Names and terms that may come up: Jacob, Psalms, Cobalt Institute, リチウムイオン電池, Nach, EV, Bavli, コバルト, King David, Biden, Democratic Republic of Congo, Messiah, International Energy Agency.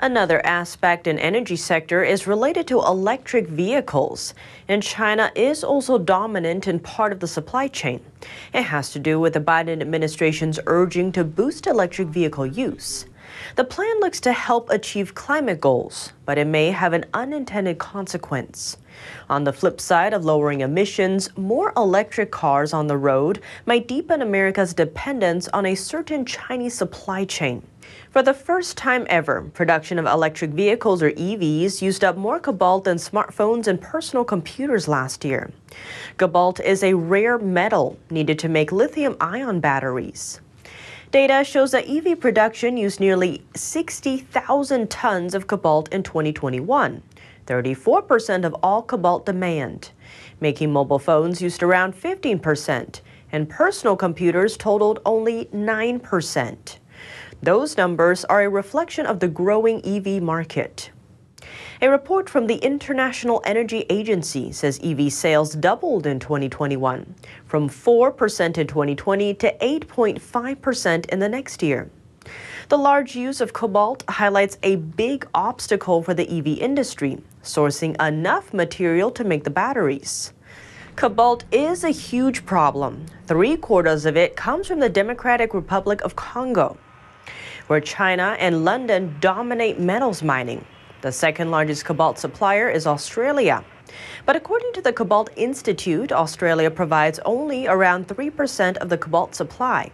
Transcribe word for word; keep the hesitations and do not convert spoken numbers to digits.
Another aspect in energy sector is related to electric vehicles, and China is also dominant in part of the supply chain. It has to do with the Biden administration's urging to boost electric vehicle use. The plan looks to help achieve climate goals, but it may have an unintended consequence. On the flip side of lowering emissions, more electric cars on the road might deepen America's dependence on a certain Chinese supply chain. For the first time ever, production of electric vehicles or E Vs used up more cobalt than smartphones and personal computers last year. Cobalt is a rare metal needed to make lithium-ion batteries. Data shows that E V production used nearly sixty thousand tons of cobalt in twenty twenty-one, thirty-four percent of all cobalt demand, making mobile phones used around fifteen percent, and personal computers totaled only nine percent. Those numbers are a reflection of the growing E V market. A report from the International Energy Agency says E V sales doubled in twenty twenty-one, from four percent in twenty twenty to eight point five percent in the next year. The large use of cobalt highlights a big obstacle for the E V industry, sourcing enough material to make the batteries. Cobalt is a huge problem. Three-quarters of it comes from the Democratic Republic of Congo, where China and London dominate metals mining. The second largest cobalt supplier is Australia. But according to the Cobalt Institute, Australia provides only around three percent of the cobalt supply.